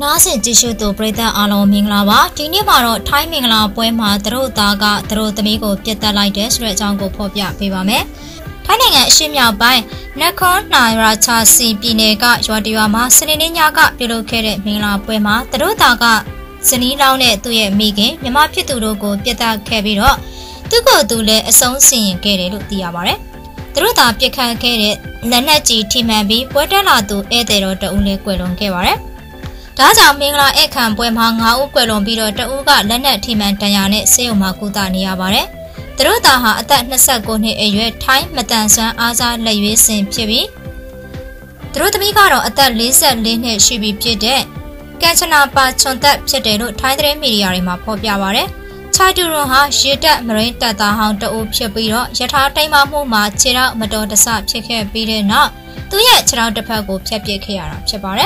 なぜ自習とプレタアローミングラは、今日はタイミングラポエマトロタがトロタミゴピッタライデスレジャンゴポピアピバメ。タイミングシミアバイ、ナコナラチャシピネガ、ジョディアマ、セレニアガ、ピロケレミンラポエマトロタが、セリラウネトゥエミゲン、ヤマピトロゴピッタケビロ、トゥゴトゥレソンシンケレルティアバレ。トロタピカケレ、ナナジティメビ、ポエタラトゥエデロトウネクエロンケバレ。だじゃみんなえかんぽえまんがうくえろんびろとうがらねてめんたんやねせよまくたにやばれ。とろたはあた29ねえゆえたいまたんさんあざれゆえせんぴび。とろたみがろあた44ねしびぴで。けんちゃなぱちょんたぴでろたいでみりやりまぽぴやばれ。ちゃいとろはしえたまれたたはんとうぴびろやたたいまもまちらまとたさぴけびれな。とやちらんたぱごぴぴけやらぴばれ。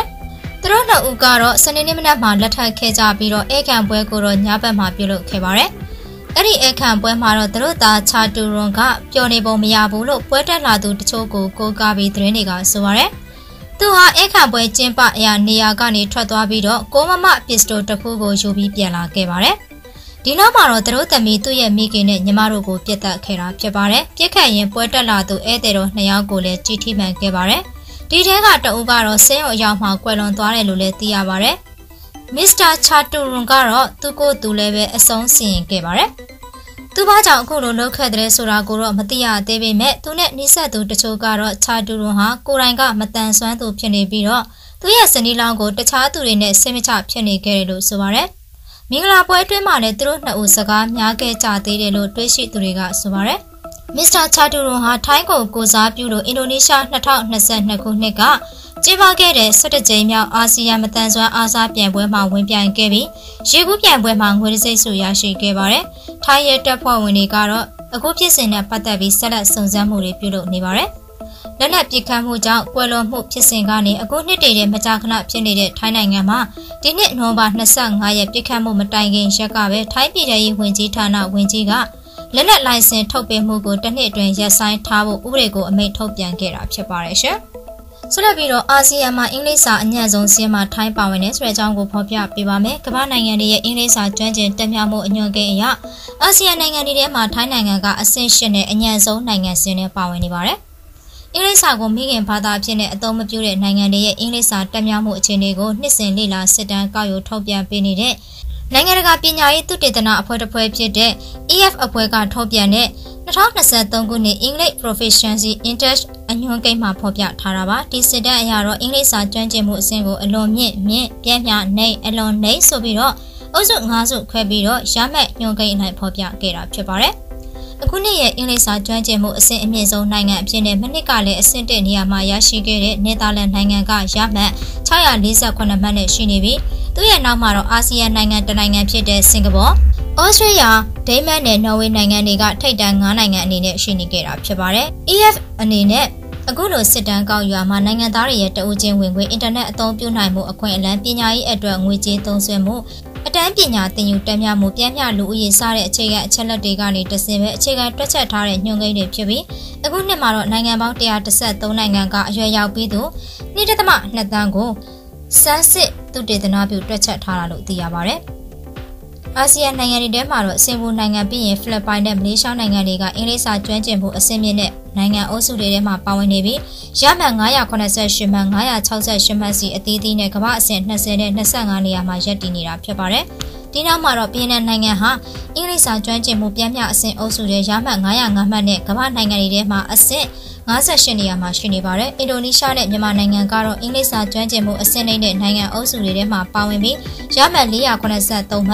トロナウガロ、セネネメナマン、ラタケジャービロ、エキャンボエゴロ、ニャベマビロ、ケバレ。エリエキャンボエマロ、トロタ、チャドロンガ、ピョネボミヤボロ、ポエタラド、チョコ、ゴガビ、トレニガ、ソワレ。トア、エキャンボエチンパ、エア、ニアガニ、トラドビロ、ゴママ、ピスト、トコゴ、ジョビ、ピアラ、ケバレ。ディナマロ、トロタミ、トゥエミキネ、ニマロゴ、ピタ、ケラ、ピバレ。ピケイン、ポエタラド、エデロ、ニアゴレ、チティメン、ケバレ。ဒီထဲကတအုပ်ကတော့ဆင်းရောအရောက်မှာကွယ်လွန်သွားတယ်လို့လည်းသိရပါတယ်။ မစ္စတာချာတူရွန်ကတော့သူ့ကိုယ်သူလည်းပဲအဆုံးစီရင်ခဲ့ပါတယ်။သူ့ဘာကြောင့်အခုလိုလုပ်ခဲ့တယ်ဆိုတာကိုတော့မသိရသေးပေမဲ့သူနဲ့နှိစက်သူတချို့ကတော့ချာတူရွန်ဟာကိုယ်တိုင်ကမတန်ဆွမ်းသူဖြစ်နေပြီးတော့သူ့ရဲ့ဇနီးလောင်းကိုတခြားသူတွေနဲ့ဆင်မချဖြစ်နေခဲ့တယ်လို့ဆိုပါတယ်။မင်္ဂလာပွဲအတွင်းမှာလည်းသူတို့နှစ်ဦးစကားများခဲ့ကြသေးတယ်လို့တွေးရှိသူတွေကဆိုပါတယ်။မစ္စတာချာတူရွန်ဟာထိုင်းကိုကိုစားပြုလို့အင်ဒိုနီးရှား2022ခုနှစ်ကကျင်းပခဲ့တဲ့17ကြိမ်မြောက်အာဆီယံမတန်ဆွမ်းအားစားပြိုင်ပွဲမှာဝင်ပြိုင်ခဲ့ပြီးရေကူးပြိုင်ပွဲမှာငွေတံဆိပ်ဆုရရှိခဲ့ပါတယ်။ထိုင်းရဲ့တပ်ဖွဲ့ဝင်တွေကတော့အခုဖြစ်စဉ်နဲ့ပတ်သက်ပြီးဆက်လက်စုံစမ်းမှုတွေပြုလုပ်နေပါတယ်။လက်နက်ပစ်ခတ်မှုကြောင့်ကွယ်လွန်မှုဖြစ်စဉ်ကနေအခုနှစ်တည်းနဲ့မကြာခဏဖြစ်နေတဲ့ထိုင်းနိုင်ငံမှာဒီနှစ်နိုဝင်ဘာ25ရက်ပစ်ခတ်မှုမတိုင်ခင်ရက်ကပဲထိုင်းပြည်ထောင်စုဝန်ကြီးဌာနဝန်ကြီးကလက်နက်လိုင်စင်ထုတ်ပေးမှုကိုတစ်နှစ်အတွင်းရပ်ဆိုင်းထားဖို့ဥပဒေကိုအမိန့်ထုတ်ပြန်ခဲ့တာဖြစ်ပါတယ်ရှင်။ဆက်လက်ပြီးတော့အာဆီယံမှာအင်္ဂလိပ်စာအညံ့ဆုံးစင်းမှာထိုင်းပါဝင်တဲ့ဆိုတဲ့အကြောင်းကိုဖော်ပြပေးပါမယ်။ကမ္ဘာနိုင်ငံတွေရဲ့အင်္ဂလိပ်စာကျွမ်းကျင်တက်မြောက်မှုအညွှန်းကိန်းအရအာဆီယံနိုင်ငံတွေထဲမှာထိုင်းနိုင်ငံကအဆင့်၈နဲ့အညံ့ဆုံးနိုင်ငံစင်းနဲ့ပါဝင်နေပါတယ်။အင်္ဂလိပ်စာကိုမိခင်ဘာသာအဖြစ်နဲ့အသုံးမပြုတဲ့နိုင်ငံတွေရဲ့အင်္ဂလိပ်စာတက်မြောက်မှုအခြေအနေကိုနှစ်စဉ်လေ့လာစစ်တမ်းကောက်ယူထုတ်ပြန်ပေးနေတဲ့နိုင်ငံတကာပညာရေးသုတေသနအဖွဲ့တစ်ဖွဲ့ဖြစ်တဲ့ EF အဖွဲ့ကထုတ်ပြန်တဲ့2023ခုနှစ် English Proficiency Index အညွှန်းကိန်းမှာဖော်ပြထားတာပါ။ဒီစစ်တမ်းအရတော့အင်္ဂလိပ်စာကျွမ်းကျင်မှုအဆင့်ကိုအလွန်မြင့်ပြင်းပြနှိမ့်အလွန်နှိမ့်ဆိုပြီးတော့အုပ်စု5စုခွဲပြီးတော့ရမှတ်ညွှန်းကိန်းအလိုက်ဖော်ပြခဲ့တာဖြစ်ပါတယ်။အခုနှစ်ရဲ့အင်္ဂလိပ်စာကျွမ်းကျင်မှုအဆင့်အမြင့်ဆုံးနိုင်ငံအဖြစ်နဲ့မနှစ်ကလည်းအဆင့်1နေရာမှာရရှိခဲ့တဲ့နယ်သာလန်နိုင်ငံကရမှတ်648မှတ်နဲ့ရှိနေပြီးသူရဲ့နောက်မှာတော့အာဆီယံနိုင်ငံတစ်နိုင်ငံဖြစ်တဲ့စင်ကာပူ၊ဩစတြေးလျ၊ဒိန်းမတ်နဲ့နော်ဝေနိုင်ငံတွေကထိပ်တန်း9နိုင်ငံအနေနဲ့ရှိနေခဲ့တာဖြစ်ပါတယ်။ EF အနေနဲ့အခုလိုစစ်တမ်းကောက်ယူမှာနိုင်ငံသားတွေရဲ့တအူးချင်းဝင်ခွင့်အင်တာနက်အသုံးပြုနိုင်မှုအခွင့်အလမ်းပညာရေးအတွက်ငွေကြေးသုံးစွဲမှုအတန်းပညာသင်ယူတက်မြောက်မှုပြန်ပြလူဦးရေစတဲ့အခြေခံအချက်လက်တွေကနေတဆင့်ပဲအခြေခံတွက်ချက်ထားတဲ့ညွှန်ကိန်းတွေဖြစ်ပြီးအခုနှစ်မှာတော့နိုင်ငံပေါင်း113နိုင်ငံကအရွယ်ရောက်ပြီးသူ 2.2 သန်းကိုစမ်းစစ်သူတေသနာပြုတွက်ချက်ထားတာလို့သိရပါတယ်။အာဆီယံနိုင်ငံတွေထဲမှာတော့စင်ကာပူနိုင်ငံပြီးရင်ဖိလစ်ပိုင်နဲ့မလေးရှားနိုင်ငံတွေကအင်္ဂလိပ်စာကျွမ်းကျင်မှုအဆင့်မြင့်တဲ့နိုင်ငံအုပ်စုတွေထဲမှာပါဝင်နေပြီးရမှန်988မှန်968မှန်စီအသီးသီးနဲ့ကမ္ဘာအဆင့်20နဲ့25နေရာမှာရပ်တည်နေတာဖြစ်ပါတယ်။ဒီနောက်မှာတော့ဗီယက်နမ်နိုင်ငံဟာအင်္ဂလိပ်စာကျွမ်းကျင်မှုပြန်မြအဆင့်အုပ်စုတွေရမှန်905မှတ်နဲ့ကမ္ဘာနိုင်ငံတွေထဲမှာအဆင့်58နေရာမှာရှိနေပါတယ်။အင်ဒိုနီးရှားနဲ့မြန်မာနိုင်ငံကတော့အင်္ဂလိပ်စာကျွမ်းကျင်မှုအဆင့်နိမ့်တဲ့နိုင်ငံအုပ်စုတွေထဲမှာပါဝင်ပြီးရမှတ်483မှတ်450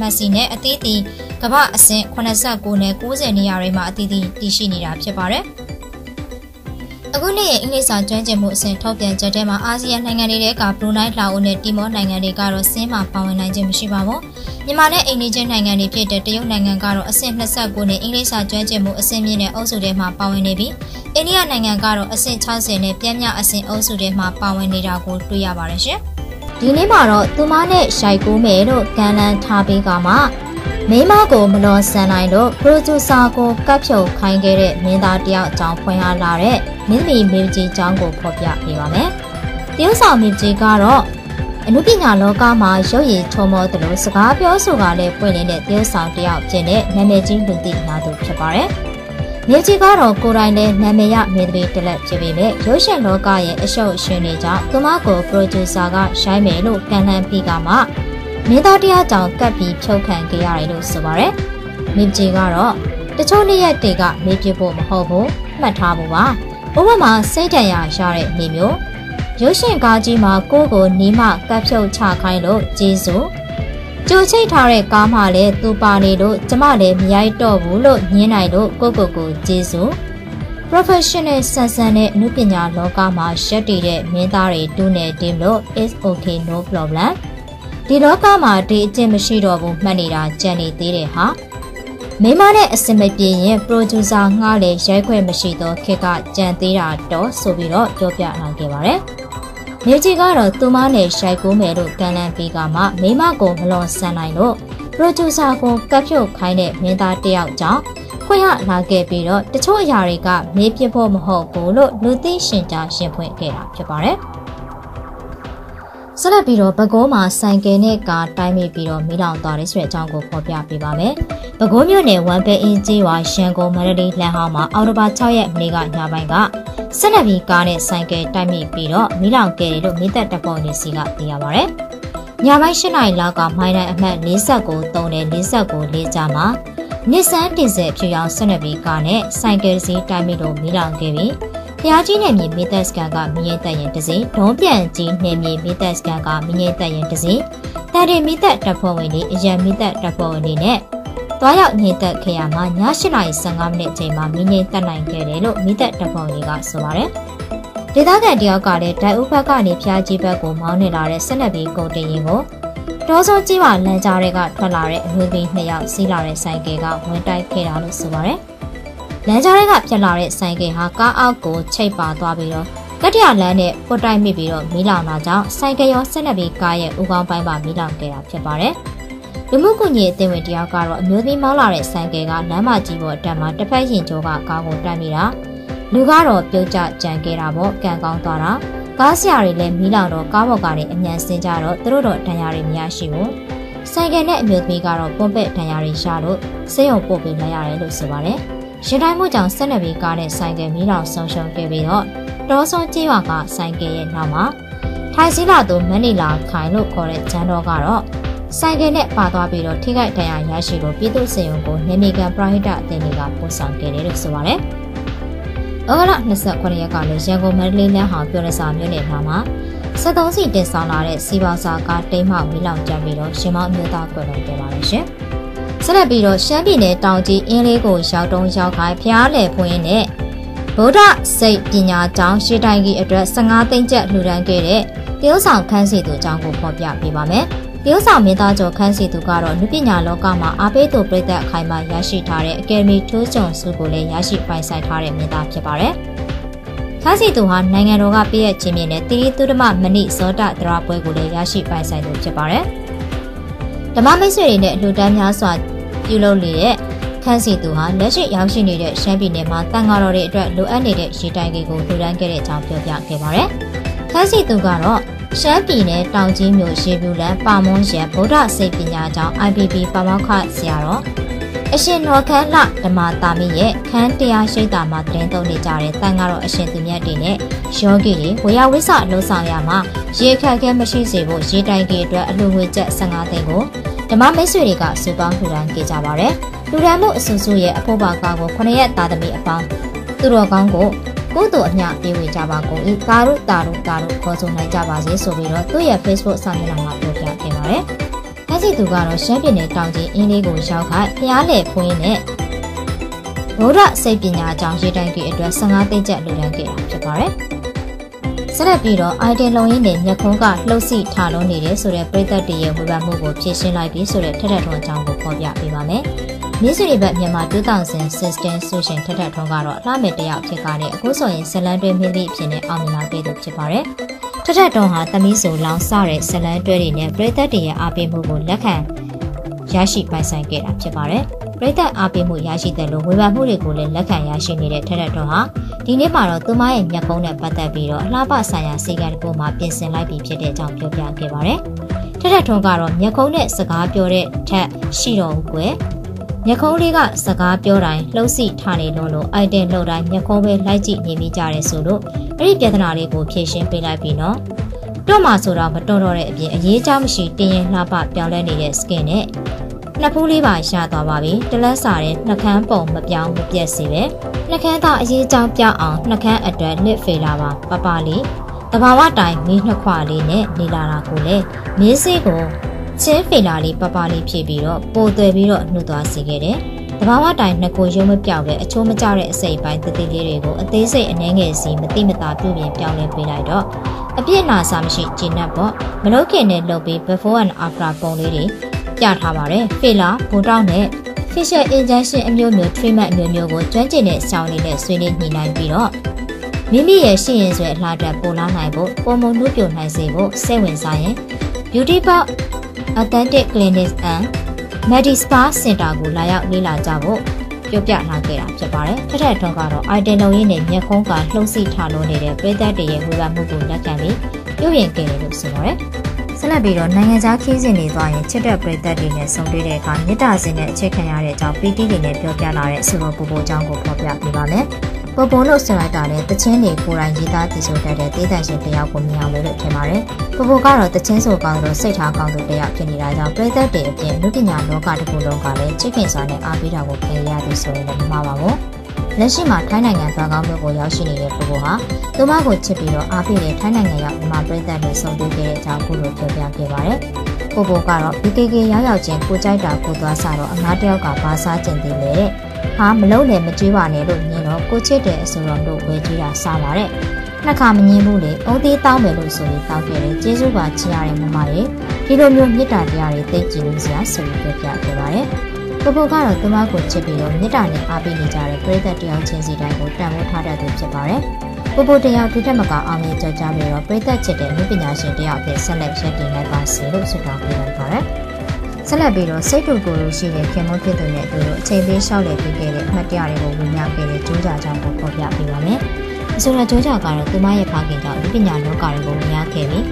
မှတ်စီနဲ့အသီးသီးကမ္ဘာအဆင့်89နဲ့90နေရာတွေမှာအသီးသီးတည်ရှိနေတာဖြစ်ပါတယ်။အခုနေ့ရဲ့အင်္ဂလိပ်စာကျွမ်းကျင်မှုအဆင့်ထုတ်ပြန်ချက်ထဲမှာအာဆီယံနိုင်ငံတွေထဲကဘရူနိုင်း၊လာအိုနဲ့တီမောနိုင်ငံတွေကတော့ဆင်းမှာပါဝင်နိုင်ခြင်းမရှိပါဘူး။မြန်မာနဲ့အိန္ဒိယနိုင်ငံတွေဖြစ်တဲ့တရုတ်နိုင်ငံကတော့အဆင့်29နဲ့အင်္ဂလိပ်စာကျွမ်းကျင်မှုအဆင့်မြင့်တဲ့အုပ်စုထဲမှာပါဝင်နေပြီးအိန္ဒိယနိုင်ငံကတော့အဆင့်60နဲ့ပြည်မြအဆင့်အုပ်စုတွေမှာပါဝင်နေတာကိုတွေ့ရပါတယ်ရှင်။ဒီနေ့မှာတော့သူမနဲ့ရိုက်ကူးမယ်လို့ကံလန်းထားပေးကမှမိမကိုမလောဆန်နိုင်လို့ပရိုဂျူဆာကိုကပ်ဖြုတ်ခိုင်းခဲ့တဲ့မင်းသားတယောက်အကြောင်းဖွင့်ဟလာတဲ့မင်းသမီးမေကြီးအကြောင်းကိုဖော်ပြပေးပါမယ်။တရုတ်ဆောင်မေကြီးကတော့ အနုပညာလောကမှာရုပ်ရည်ချုံမောသလိုစကားပြောဆိုတာလည်းပွင့်လင်းတဲ့သရုပ်ဆောင်တစ်ယောက်ဖြစ်တဲ့နာမည်ကြီးလူသိများသူဖြစ်ပါတယ်။မြေကြီးကတော့ကိုယ်တိုင်လည်းနာမည်ရမြေသမီးတစ်လက်ဖြစ်ပေမဲ့ရုပ်ရှင်လောကရဲ့အရှုပ်အရှင်တွေကြောင့်သူမကို producer ကရိုက်မယ်လို့ပြန်လှန်ပြီးကမှမင်းသားတရားကြောင့်ကပ်ပြီးဖြုတ်ခံခဲ့ရတယ်လို့ဆိုပါတယ်။မြေကြီးကတော့တချို့နေ့ရက်တွေကမေ့ပြဖို့မဟုတ်ဘူးမှတ်ထားဖို့ပါ။ဥပမာစိတ်ဓာတ်ရရတဲ့နေမျိုးရုပ်ရှင်ကားကြီးမှာကိုကိုနီးမကပ်ဖြုတ်ချခိုင်းလို့ကျေးဇူးကြိုချိတ်ထားတဲ့ကားမှလည်းသူပါနေလို့ကျမလည်းမရိုက်တော့ဘူးလို့ညင်းနိုင်လို့ကိုကျေးဇူး professional ဆန်ဆန်နဲ့အနုပညာလောကမှာရက်တည်တဲ့မင်းသားတွေတူးနေတယ်လို့ is okay no problem ဒီလောကမှာဒီအကျင့်မရှိတော့ဘူးမှတ်နေတာကြံနေသေးတယ်ဟာမိမနဲ့အစင်မပြေရင် producer ငှားလေရိုက်ခွင့်မရှိတော့ခက်ကကြံသေးတာတော့ဆိုပြီးတော့ပြောပြလာခဲ့ပါတယ်မြေကြီးကတော့သူမနဲ့ရိုက်ကူးမယ်လို့ကန့်လန့်ပြီးကမှမိမကိုမလွန်ဆန်နိုင်လို့ producer ကိုကပ်ဖြုတ်ခိုင်းတဲ့မင်းသားတစ်ယောက်ကြောင့်ခွင့်ရလာခဲ့ပြီးတော့တချို့အရာတွေကမေးပြဖို့မဟုတ်ဘူးလို့လူသိရှင်ကြားရှင်းပြခဲ့တာဖြစ်ပါတယ်။ဆက်လက်ပြီးတော့ပဲခူးမှာဆိုင်ကယ်နဲ့ကားတိုင်းမိပြီးတော့မိလောင်သွားတဲ့ဆွေအကြောင်းကိုဖော်ပြပေးပါမယ်။ပဲခူးမြို့နယ်ဝမ်ပဲအင်းကြီးရွာရန်ကုန်မန္တလေးလမ်းဟောင်းမှာအောက်တိုဘာ6ရက်နေ့ကညပိုင်းကဆက်လက်ပြီးကားနဲ့ဆိုင်ကယ်တိုက်မိပြီးတော့မိလောင်ခဲ့တယ်လို့မိသက်တပ်ပေါ်နေစီကသိရပါဗျ။ညပိုင်း8နာရီလောက်ကမိုင်းတိုင်းအမှတ်49 3နဲ့49 4ကြားမှာနီဆန်တင်ဆက်ဖြူရောင်ဆက်လက်ပြီးကားနဲ့ဆိုင်ကယ်တစ်စီးတိုက်မိလို့မိလောင်ခဲ့ပြီးဖျားကြီးနယ်မြေမိသက်စကန်ကမြင်းတက်ရင်တစ်စီးဒုံးပြန်ကြီးနယ်မြေမိသက်စကန်ကမြင်းတက်ရင်တစ်စီးတန်တင်မိသက်တပ်ပေါ်ဝင်နေအရန်မိသက်တပ်ပေါ်ဝင်နေနဲ့သွားရောက်မြင့်တက်ခရမှာည 8:15 မိနစ်အချိန်မှာမြင့်ရင်တက်နိုင်ခဲ့တယ်လို့မြင့်တက်တပ်ပေါင်းကြီးကဆိုပါတယ်။ဒေသခံတယောက်ကလည်းဒိုင်ဥဘက်ကနေဖျားကြီးဘက်ကိုမောင်းနေလာတဲ့ဆက်လက်ပြီးကုန်တင်ရင်ကိုတောစောကြီးမှလမ်းကြားတွေကထွက်လာတဲ့အမျိုးသမီး2ယောက်စီးလာတဲ့ဆိုင်ကယ်ကဝင်တိုက်ခဲ့တာလို့ဆိုပါတယ်။လမ်းကြားတွေကဖြတ်လာတဲ့ဆိုင်ကယ်ဟာကားအောက်ကိုချိတ်ပါသွားပြီးတော့ကတ္တရလမ်းနဲ့ပွတ်တိုက်မိပြီးတော့မီးလောင်လာကြောင်းဆိုင်ကယ်ရောဆက်လက်ပြီးကားရဲ့ဥကောင်းပိုင်းမှာမီးလောင်ခဲ့တာဖြစ်ပါတယ်။လူမှုကွန်ရက်အသင်းဝင်တယောက်ကတော့အမျိုးသမီးမောင်းလာတဲ့ဆိုင်ကယ်ကလမ်းမကြီးပေါ်တက်မှာတစ်ဖက်ရင်ကျော်ကကားကိုတိုက်မိတာလူကတော့ပြုတ်ကျကြံခဲ့တာပေါ့ကံကောင်းသွားတာကားဆရာတွေလည်းမီးလောင်တော့ကားပေါ်ကလည်းအမြန်ဆင်းကြတော့သူတို့တော့ဒဏ်ရာတွေမရရှိဘူးဆိုင်ကယ်နဲ့အမျိုးသမီးကတော့ပွန့်ပက်ဒဏ်ရာတွေရလို့ဆေးရုံပို့ပေးလိုက်ရတယ်လို့ဆိုပါတယ်ရန်တိုင်းမှုကြောင့်ဆက်လက်ပြီးကားနဲ့ဆိုင်ကယ်မီးလောင်ဆုံးရှုံးခဲ့ပြီးတော့တောစုံကြီးရွာကဆိုင်ကယ်ရဲ့နောက်မှာထိုင်စည်းလာသူမန်နီလာခိုင်လို့ခေါ်တဲ့ဂျန်တော်ကတော့ဆိုင်ကယ်နဲ့ပါသွားပြီးတော့ထိခိုက်ဒဏ်ရာရရှိလို့ပြည်သူ့စေယုံကိုနေမီကန်ပရဟိတအသင်းတွေကပို့ဆောင်ခဲ့တယ်လို့ဆိုပါတယ်။အော်လ29ရက်ကလည်းရန်ကုန်မန္တလေးလမ်းဟောင်းပြောလစာမြို့နယ်မှာ73စီတင်ဆောင်လာတဲ့စီပါစာကတိမ်မှောက်မီးလောင်ကျွမ်းပြီးတော့ရှင်မောင်းမြို့သားကွယ်တော်ခဲ့ပါတယ်ရှင်။ဆက်လက်ပြီးတော့ရှမ်းပြည်နယ်တောင်ကြီးအင်းလေးကိုရောက်တုံးရောက်ခိုင်းဖျားလေဖွင့်တဲ့ဗုဒ္ဓစိတ်ပညာကျောင်းရှေးတိုင်းကြီးအတွက်15သိန်းကျပ်လှူဒါန်းခဲ့တဲ့တရုတ်ဆောင်ခန်းစီသူအကြောင်းကိုဖော်ပြပေးပါမယ်။တရုတ်ဆောင်မင်းသားကျော်ခန်းစီသူကတော့လူပညာလောကမှာအားပေးသူပြည်သက်အခိုင်အမာရရှိထားတဲ့အကယ်ဒမီထိုးကျုံစုကိုလည်းရရှိပိုင်ဆိုင်ထားတဲ့မင်းသားဖြစ်ပါတယ်။ခန်းစီသူဟာနိုင်ငံတော်ကပြည်ရဲ့ချင်းမြင့်တဲ့တိရိသုဒ္ဓမမဏိဇောတသရပွဲကိုလည်းရရှိပိုင်ဆိုင်သူဖြစ်ပါတယ်။ဓမ္မမိတ်ဆွေတွေနဲ့လူတန်းများစွာပြုလုပ်နေတဲ့ခန်းစီသူဟာလက်ရှိရောက်ရှိနေတဲ့ရှမ်းပြည်နယ်မှာတန်ဃာတော်တွေအတွက်လိုအပ်နေတဲ့ရေတိုင်ကိုလှူဒါန်းခဲ့တဲ့အကြောင်းပြောပြခဲ့ပါတယ်။ခန်းစီသူကတော့ရှမ်းပြည်နယ်တောင်ကြီးမြို့ရှိဘူးလန်ပါမွန်ရက်ဗုဒ္ဓစိတ်ပညာကျောင်း IPP ပါမောက္ခဆရာတော်အရှင်တော်ခန်းလဓမ္မတာမီးရဲ့ခန်းတရားရှိတာမှာတရင်သုံးနေကြတဲ့တန်ခါတော်အရှင်သူမြတ်တွေနဲ့ယောဂီတွေဝေယဝိဆအလုံးဆောင်ရမှာရေခက်ခဲမရှိစေဖို့ရေတိုင်ကြီးအတွက်အလှူငွေကျပ်15သိန်းကိုဓမ္မမိတ်ဆွေတွေကစုပေါင်းထူထောင်ခဲ့ကြပါတယ်။လူရန်မှုအစုစုရဲ့အဖို့ပါကားကို9ရက်သားသမီးအပေါင်းသူတော်ကောင်းကိုကိုယ်တို့အမျှပြေးဝေကြပါကုန်၏ကာရုတာရုကာရုခေါ်ဆိုနိုင်ကြပါစေဆိုပြီးတော့သူ့ရဲ့ Facebook စာမျက်နှာမှာပြောပြခဲ့ပါတယ်။လက်ရှိသူကတော့ရှမ်းပြည်နယ်တောင်ကြီးအင်းလေးကိုရောက်ခိုင်းဖျားလေဖွင့်နဲ့ဗုဒ္ဓစိတ်ပညာကျောင်းရေးတိုင်းကြီးအတွက်15သိန်းကျပ်လှူဒါန်းခဲ့တာဖြစ်ပါတယ်။ဆက်လက်ပြီးတော့ idea လုံရင်းနဲ့မြက်ခုံးကလှုပ်စီထားလုံးနေတယ်ဆိုတဲ့ပြည်သက်တည်ရဲ့ဝေဖန်မှုကိုဖြေရှင်းလိုက်ပြီးဆိုတဲ့ထက်ထထွန်းအကြောင်းကိုဖော်ပြပေးပါမယ်။မြစ်ရီဘက်မြန်မာ2016ဆိုရှင်ထက်ထထွန်းကတော့အလှမဲ့တယောက်ဖြစ်ခဲ့တဲ့အခုဆိုရင်ဇလန်းတွဲမင်းသမီးအဖြစ်နဲ့အောင်မြင်လာခဲ့သူဖြစ်ပါတယ်။ထက်ထထွန်းဟာသမီးဆိုလောင်စတဲ့ဇလန်းတွဲတွေနဲ့ပြည်သက်တွေရဲ့အားပေးမှုကိုလက်ခံရရှိပိုင်ဆိုင်ခဲ့တာဖြစ်ပါတယ်။ ပြည်သက်အားပေးမှုရရှိတဲ့လို့ဝေဖန်မှုတွေကိုလည်းလက်ခံရရှိနေတဲ့ထက်တဲ့တော့ဟာဒီနေ့မှာတော့သူမရဲ့မျက်ပုံးနဲ့ပတ်သက်ပြီးတော့အလှပဆိုင်ရာစေကတစ်ခုမှပြင်ဆင်လိုက်ပြီးဖြစ်တဲ့အကြောင်းပြောပြခဲ့ပါတယ်။ထက်တဲ့ထုံးကတော့မျက်ခုံးနဲ့စကားပြောတဲ့ထက်ရှိတော့ဘူးကွယ်။မျက်ခုံးလေးကစကားပြောတိုင်းလှုပ်စီထားနေလို့အိုက်တင်လှုပ်တိုင်းမျက်ခုံးပဲလိုက်ကြည့်နေမိကြတယ်ဆိုလို့အဲ့ဒီပြဿနာလေးကိုဖြေရှင်းပေးလိုက်ပြီနော်။တော့မှဆိုတော့မတော်တော့တဲ့အပြင်အရေးကြမရှိတင်ရင်လှပပြောင်းလဲနေတဲ့ skin နဲ့နှစ်ဖူးလေးပါရသွားပါပြီတလက်စာတဲ့နှကန်းပုံမပြောင်းမပြက်စေပဲနှကန်းသားအရေးကြောင်းပြောင်းအောင်နှကန်းအတွက်လစ်ဖေလာပါပပလေးတဘာဝတိုင်မီးနှစ်ခွလေးနဲ့နေလာတာကိုလည်းမင်းစေးကိုချင်းဖေလာလေးပပလေးဖြည့်ပြီးတော့ပိုသွယ်ပြီးတော့နှုတ်သွားစေခဲ့တယ်တဘာဝတိုင်နှစ်ကိုရုံမပြောင်းပဲအချိုးမကျတဲ့အစိပ်ပိုင်းတတိလေးတွေကိုအသေးစိတ်အနှဲငယ်စီမတိမတာပြုပြင်ပြောင်းလဲပေးလိုက်တော့အပြစ်နာစာမရှိဂျင်းနပ်ပေါ့မလုတ်ခင်နဲ့လုပ်ပြီး before and after ပုံလေးတွေပြထားပါတယ်ဖေလာဘုံတောင်းနဲ့ facial injection အမျိုးမျိုး treatment အမျိုးမျိုးကိုကျွမ်းကျင်တဲ့ဆောင်းလေးနဲ့ဆွေးနွေးညှိနှိုင်းပြီးတော့မိမိရဲ့ရှိရင်ဆွဲအလှတက်ပို့လာနိုင်ဖို့ပုံမှန်နှုတ်ပြနိုင်စေဖို့စိတ်ဝင်စားရင် beauty box authentic clinic and medi spa center ကိုလာရောက်လေ့လာကြဖို့ပြောပြလာခဲ့တာဖြစ်ပါတယ်။ထက်ထက်ထုံးကတော့ item လုံးရင်းနဲ့မျက်ခုံးကလှုံ့ဆီထားလို့နေတဲ့ပြည်သက်တွေရဲ့ဝေဖန်မှုကိုလက်ခံပြီးပြုပြင်ခဲ့တယ်လို့ဆိုပါတယ်။ဆက်လက်ပြီးတော့နိုင်ငံခြားခီးစဉ်တွေသွားရင်ချစ်တဲ့ပြည်သက်တွေနဲ့ဆုံတွေ့တဲ့အခါမေတ္တာစင်နဲ့အချစ်ခံရတဲ့အကြောင်းပီတိတွေနဲ့ပြောပြလာတဲ့အဆိုတော်ပူပူအကြောင်းကိုဖော်ပြပေးပါမယ်။ပူပူလို့ဆိုလိုက်တာလည်းတချင်းတွေကိုယ်တိုင်ရေးသားတည်ဆိုတတ်တဲ့တေးသန့်ရှင်တယောက်ကိုမြင်အောင်လို့ထင်ပါတယ်။ပူပူကတော့တချင်းဆိုကောင်းလို့စိတ်ထားကောင်းသူတယောက်ဖြစ်နေတာကြောင့်ပြည်သက်တွေအပြင်လူပညာလောကတစ်ခုလုံးကလည်းချစ်ခင်စွာနဲ့အားပေးတာကိုခံရလို့ဆိုရင်လည်းမမှားပါဘူး။လက်ရှိမှာထိုင်းနိုင်ငံဘန်ကောက်မြို့ကိုရောက်ရှိနေတဲ့ပူပူဟာသူမကိုချစ်ပြီးတော့အားပေးတဲ့ထိုင်းနိုင်ငံရောက်မြန်မာပြည်သက်တွေဆုံတွေ့ခဲ့တဲ့အကြောင်းကိုလည်းပြောပြခဲ့ပါတယ်။ပူပူကတော့ BKK ရောက်ရောက်ချင်းကိုကြိုက်တာကိုသွားစားတော့အမားတယောက်ကဘာစားကျင်သေးလဲ။ဟာမလုံးနဲ့မကြွေးပါနဲ့လို့ညင်တော့ကိုချစ်တဲ့အဆိုတော်တို့ဝေကြည့်တာစားပါတဲ့။နှစ်ခါမငင်းဘူးလေ။အုံးသေးတောင်းမယ်လို့ဆိုပြီးတောင်းခဲ့တယ်။ကျေးဇူးပါချင်ရတယ်မမရေ။ဒီလိုမျိုးမြတ်တာတရားတွေသိကျင်လို့စရာဆိုပြီးပြောပြခဲ့ပါတယ်။ပူပူကတော့သူမကိုချစ်ပြီးတော့မေတ္တာနဲ့အားပေးနေကြတဲ့ပရိသတ်တယောက်ချင်းစီတိုင်းကိုတန်ဖိုးထားတတ်သူဖြစ်ပါတယ်။ပူပူတယောက်ဒီထက်မကအောင်မြင်ကြကြပြီးတော့ပရိသတ်ချစ်တဲ့လူပညာရှင်တယောက်ဖြစ်ဆက်လက်ရည်တည်နိုင်ပါစေလို့ဆုတောင်းပေးလိုက်ပါတယ်။ဆက်လက်ပြီးတော့စိတ်တူကိုယ်လိုရှိတဲ့ခင်မုန်းဖြစ်သူနဲ့အတူတူအချိန်ပေးလျှောက်လည်ပြီးခဲ့တဲ့အမှတ်တရတွေကိုဝင်ရောက်ခဲ့တဲ့ကြိုးစားကြောင်းကိုဖော်ပြပေးပါမယ်။အဆိုတော်ကြိုးစားကတော့သူမရဲ့ဖခင်ကြောင့်လူပညာလောကတွေကိုဝင်ရောက်ခဲ့ပြီး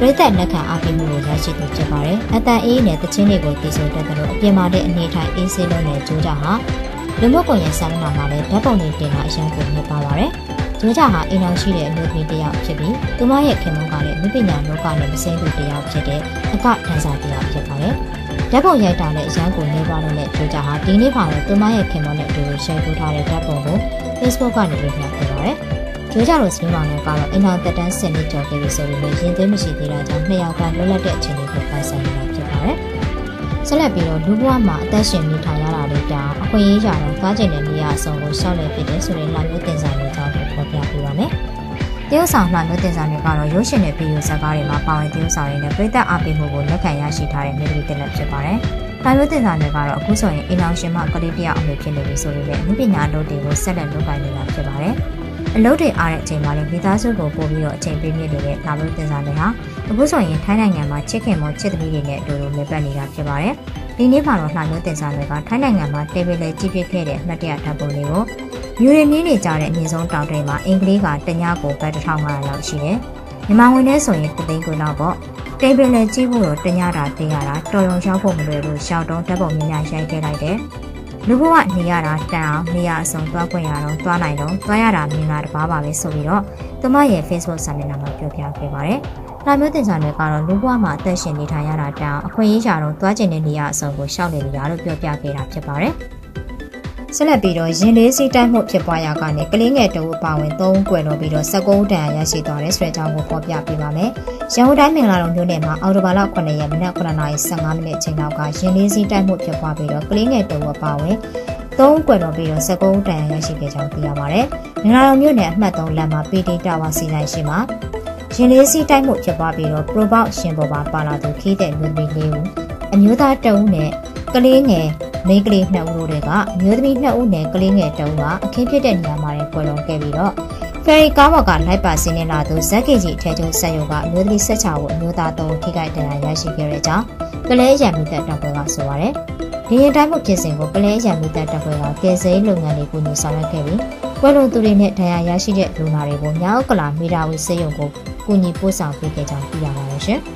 ပြည်သက်လက်ခံအားပေးမှုကိုရရှိသူဖြစ်ပါတယ်။အတန်အေးနဲ့တခြင်းတွေကိုတည်ဆုံတတ်သလိုအပြင်းမာတဲ့အနေထိုင်အေးဆေးလုံးနဲ့ဂျိုးကြဟာလူမှုကွန်ရက်စာမျက်နှာမှာလည်းဓာတ်ပုံတွေတင်လာအရန်ကိုမြင်ပါပါတယ်။ဂျိုးကြဟာအိမ်အောင်ရှိတဲ့အမျိုးသမီးတစ်ယောက်ဖြစ်ပြီးသူမရဲ့ခင်မုန်းကလည်းမိပညာလောကနဲ့မဆိုင်သူတစ်ယောက်ဖြစ်တဲ့အကဒန်ဆာတစ်ယောက်ဖြစ်ပါတယ်။ဓာတ်ပုံရိုက်တာနဲ့အရန်ကိုမြင်ပါလို့နဲ့ဂျိုးကြဟာဒီနေ့ပါတော့သူမရဲ့ခင်မုန်းနဲ့အတူတူရှယ်ပို့ထားတဲ့ဓာတ်ပုံကို Facebook ကနေလည်းပြန်ပေးပါတယ်။ကြိုးကြလို့စင်းမောင်ကတော့အင်နာတက်တန်းစင်လေးကြော်ခဲ့ပြီးဆိုပြီးရင်သွေးမရှိသေးတာကြောင့်နှစ်ယောက်ကလွတ်လပ်တဲ့အချိန်လေးကိုပိုင်ဆိုင်နေတာဖြစ်ပါတယ်။ဆက်လက်ပြီးတော့လူဘဝမှာအသက်ရှင်နေထိုင်ရတာလေးတောင်အခွင့်အရေးရတော့ကားကျင်တဲ့နေရာအစုံကိုရှောက်လွယ်ဖြစ်တဲ့ဆိုတဲ့လာမျိုးတင်စားမျိုးကြောင့်ဖော်ပြပေးပါမယ်။တရုတ်ဆောင်လာမျိုးတင်စားမျိုးကတော့ရုပ်ရှင်နဲ့ဗီဒီယိုဇာတ်ကားတွေမှာပါဝင်တရုတ်ဆောင်ရင်းနဲ့ပြည်သက်အားပေးမှုကိုလက်ခံရရှိထားတဲ့မျိုးတွေတင်လက်ဖြစ်ပါတယ်။လာမျိုးတင်စားမျိုးကတော့အခုဆိုရင်အင်အောင်ရှင်မကလေးတယောက်အမျိုးဖြစ်နေပြီဆိုပြီးလည်းပညာတော်တွေကိုဆက်လက်လုပ်ကိုင်နေတာဖြစ်ပါတယ်။အလုပ်တွေအားတဲ့အချိန်မှာလည်းမိသားစုကိုပို့ပြီးတော့အချိန်ပေးမိနေတဲ့လာမျိုးတင်စားတွေဟာအခုဆိုရင်ထိုင်းနိုင်ငံမှာချစ်ခင်မောချစ်သမီးတွေနဲ့အတူတူနေပတ်နေတာဖြစ်ပါတယ်။ဒီနေ့မှာတော့လာမျိုးတင်စားတွေကထိုင်းနိုင်ငံမှာတေဗီလေကြီးပြည့်ခဲ့တဲ့အမှတ်တရဓာတ်ပုံတွေကိုမြူရီနင်းနေကြတဲ့အမြင့်ဆုံးတောင်တွေမှာအင်္ဂလိပ်ကတညကို1500လောက်ရှိတယ်။မြန်မာငွေနဲ့ဆိုရင်3,000 လောက်ပေါ့။တေဗီလေကြီးဖို့တော့တညတာတင်ရတာတော်ရုံရောက်ဖို့မလွယ်ဘူးရှောက်တုံးဓာတ်ပုံများရိုက်ခဲ့လိုက်တယ်။လူဘဝနေရတာတန်အောင်နေရအဆုံးသွားခွင့်ရတော့သွားနိုင်တော့သွားရတာမြင်လာတပါးပါပဲဆိုပြီးတော့သူမရဲ့ Facebook စာမျက်နှာမှာပြောပြခဲ့ပါတယ်။လာမျိုးတင်စားတွေကတော့လူဘဝမှာအသက်ရှင်နေထိုင်ရတာတန်အောင်အခွင့်အရေးရတော့သွားကျင်တဲ့နေရအဆုံးကိုရှောက်နေကြတာလို့ပြောပြခဲ့တာဖြစ်ပါတယ်။ဆက်လက်ပြီးတော့ရင်လေးစီတိုက်မှုဖြစ်ပွားရာကနေကလေးငယ်တဦးပါဝင်3ဦးကွယ်လွန်ပြီးတော့19ဦးတန်ရာရရှိသွားတဲ့ဆွဲကြောင်းကိုဖော်ပြပေးပါမယ်။ရန်ကုန်တိုင်းမင်္ဂလာတောင်မြို့နယ်မှာအော်တိုဘာလ9ရက်မနက် 9:15 မိနစ်အချိန်လောက်ကရင်လေးစီတိုက်မှုဖြစ်ပွားပြီးတော့ကလေးငယ်တဦးပါဝင်3ကွယ်တော့ပြီးတော့19ဦးတန်ရာရရှိခဲ့ကြောင်းသိရပါတယ်။မင်္ဂလာတောင်မြို့နယ်အမှတ်3လမ်းမှာ PD တာဝါစီဆိုင်ရှိမှာရင်လေးစီတိုက်မှုဖြစ်ပွားပြီးတော့ Probox ရှင်ပေါ်မှာပါလာသူခီးတဲ့လူတွေလေးဦးအမျိုးသား2ဦးနဲ့ကလေးငယ်မိန်းကလေး2ဦးတွေကအမျိုးသမီး2ဦးနဲ့ကလေးငယ်2ဦးကအခင်းဖြစ်တဲ့နေရာမှာတွင်ခဲ့ပြီးတော့ဖယ်ရီကားပေါ်ကလိုက်ပါဆင်းနေလာသူဇက်ကင်ကြီးထဲကျုံဆက်ရုံကအမျိုးသမီး16ဦးအမျိုးသား3ဦးထိခိုက်ဒဏ်ရာရရှိခဲ့ရတဲ့အကြောင်းကလေးရံမိသက်တော်ကဆိုပါတယ် Dia time mukjizat popular yang minta terkawal kerja ilmuan di punya sangat kiri. Walau turun net daya yang sejak luar ibu nyau kelam mira usia yang punya pusang fikir jangan piang manusia.